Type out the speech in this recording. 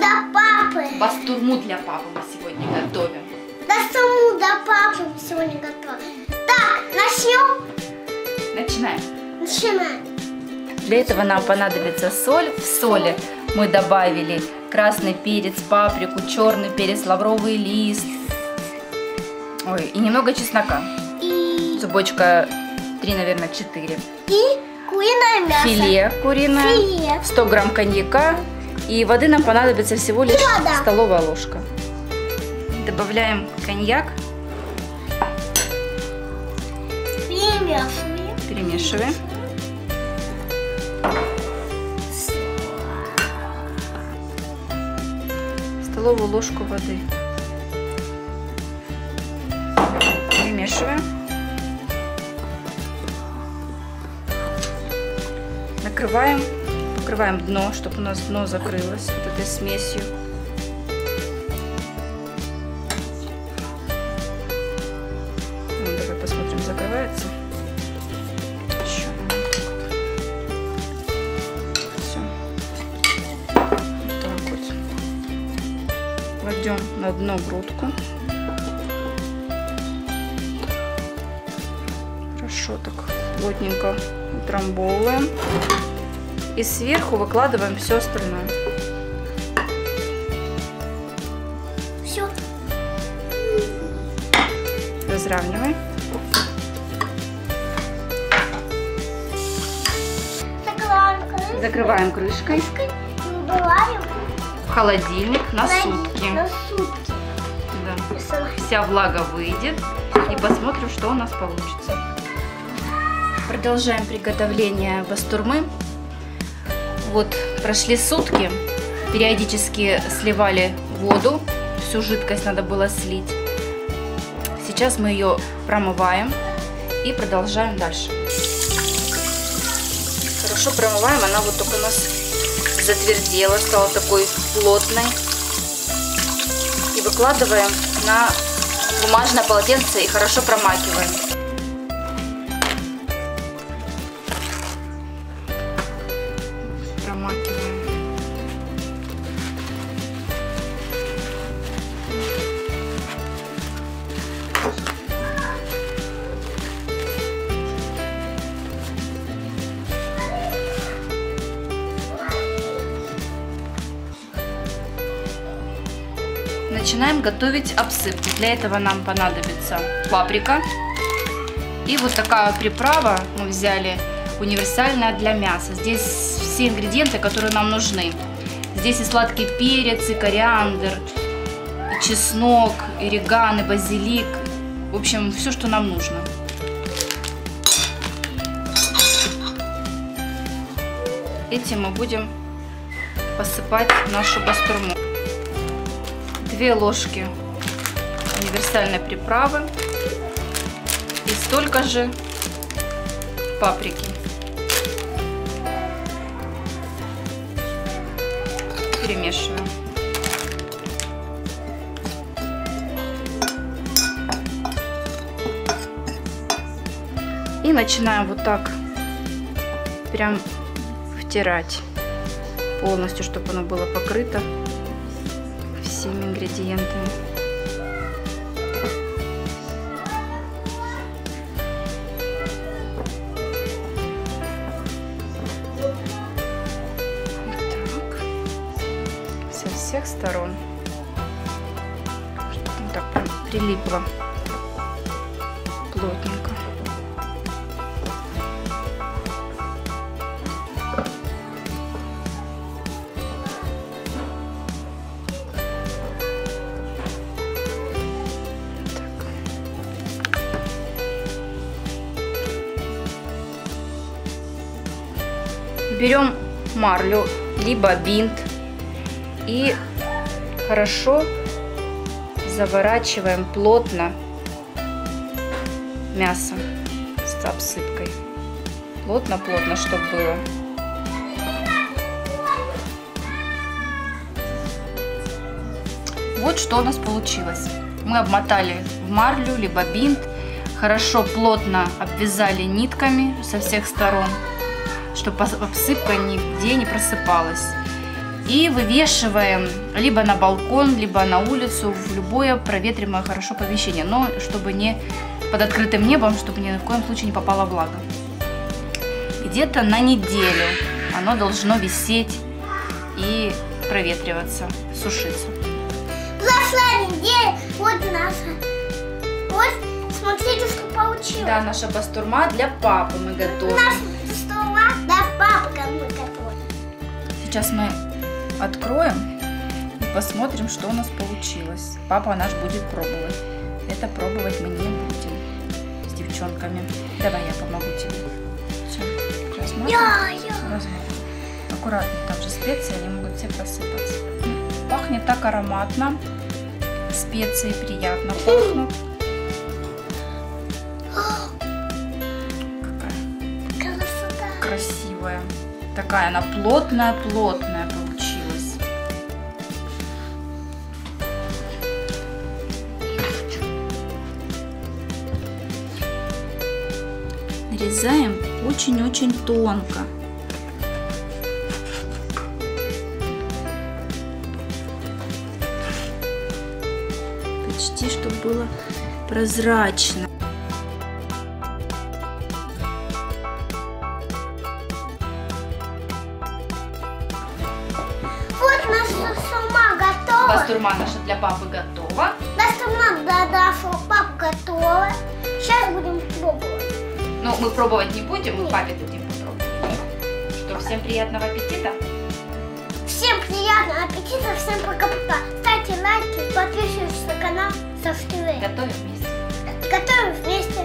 до папы. Бастурму для папы мы сегодня готовим. Бастурму для папы мы сегодня готовим. Так, начнем? Начинаем. Начинаем. Для этого нам понадобится соль. В соли мы добавили красный перец, паприку, черный перец, лавровый лист. Ой, и немного чеснока. Зубочка 3, наверное, 4. И куриное мясо. Филе куриное. Филе. 100 грамм коньяка. И воды нам понадобится всего лишь столовая ложка. Добавляем коньяк. Перемешиваем. Перемешиваем. Столовую ложку воды. Перемешиваем. Накрываем. Покрываем дно, чтобы у нас дно закрылось вот этой смесью. Ну, давай посмотрим, закрывается. Еще. Все. Вот так вот. Кладем на дно грудку. Хорошо так плотненько утрамбовываем. И сверху выкладываем все остальное. Все. Разравниваем. Закрываем крышкой. Закрываем крышкой. В холодильник на сутки. На сутки. Да. Вся влага выйдет. И посмотрим, что у нас получится. Продолжаем приготовление бастурмы. Вот, прошли сутки, периодически сливали воду, всю жидкость надо было слить. Сейчас мы ее промываем и продолжаем дальше. Хорошо промываем, она вот только у нас затвердела, стала такой плотной. И выкладываем на бумажное полотенце и хорошо промакиваем. Начинаем готовить обсыпку. Для этого нам понадобится паприка. И вот такая приправа мы взяли, универсальная для мяса. Здесь все ингредиенты, которые нам нужны. Здесь и сладкий перец, и кориандр, и чеснок, и реган, и базилик. В общем, все, что нам нужно. Этим мы будем посыпать нашу бастурму. 2 ложки универсальной приправы и столько же паприки. Перемешиваем. И начинаем вот так прям втирать полностью, чтобы оно было покрыто всеми ингредиентами. Так. Со всех сторон. Вот так прям прилипло плотненько. Берем марлю, либо бинт и хорошо заворачиваем плотно мясо с обсыпкой. Плотно-плотно, чтобы было. Вот что у нас получилось. Мы обмотали в марлю, либо бинт. Хорошо плотно обвязали нитками со всех сторон, чтобы обсыпка нигде не просыпалась. и вывешиваем либо на балкон, либо на улицу, в любое проветриваемое хорошо помещение, но чтобы не под открытым небом, чтобы ни в коем случае не попала влага. Где-то на неделю оно должно висеть и проветриваться, сушиться. Прошлая неделя, вот смотрите, что получилось. Да, наша бастурма для папы мы готовим. Наша бастурма для папы мы готовим. Сейчас мы откроем и посмотрим, что у нас получилось. Папа наш будет пробовать. Это пробовать мы не будем с девчонками. Давай я помогу тебе. Все, размажем. Аккуратно, там же специи, они могут все просыпаться. Пахнет так ароматно, специи приятно пахнут. Какая красота. Красивая. Такая она плотная-плотная получилась. Нарезаем очень-очень тонко. Почти, чтобы было прозрачно. Вот наша бастурма готова. Бастурма наша для папы готова. Бастурма для нашего папы готова. Сейчас будем пробовать. Но мы пробовать не будем, мы папе будем попробовать. Что, всем приятного аппетита. Всем приятного аппетита, всем пока-пока. Ставьте лайки, подписывайтесь на канал. Готовим вместе. Готовим вместе.